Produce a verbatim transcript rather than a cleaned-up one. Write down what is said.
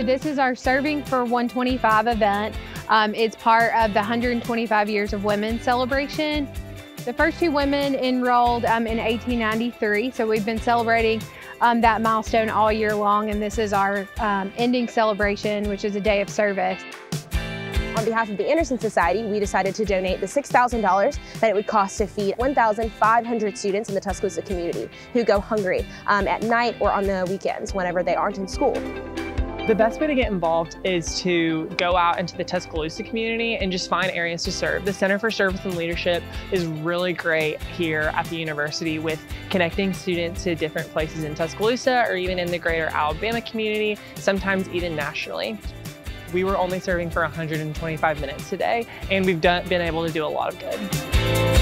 so this is our Serving for one twenty-five event. Um, it's part of the one hundred twenty-five Years of Women celebration. The first two women enrolled um, in eighteen ninety-three, so we've been celebrating um, that milestone all year long, and this is our um, ending celebration, which is a day of service. On behalf of the Anderson Society, we decided to donate the six thousand dollars that it would cost to feed one thousand five hundred students in the Tuscaloosa community who go hungry um, at night or on the weekends whenever they aren't in school. The best way to get involved is to go out into the Tuscaloosa community and just find areas to serve. The Center for Service and Leadership is really great here at the university with connecting students to different places in Tuscaloosa or even in the greater Alabama community, sometimes even nationally. We were only serving for one hundred twenty-five minutes today, and we've done, been able to do a lot of good.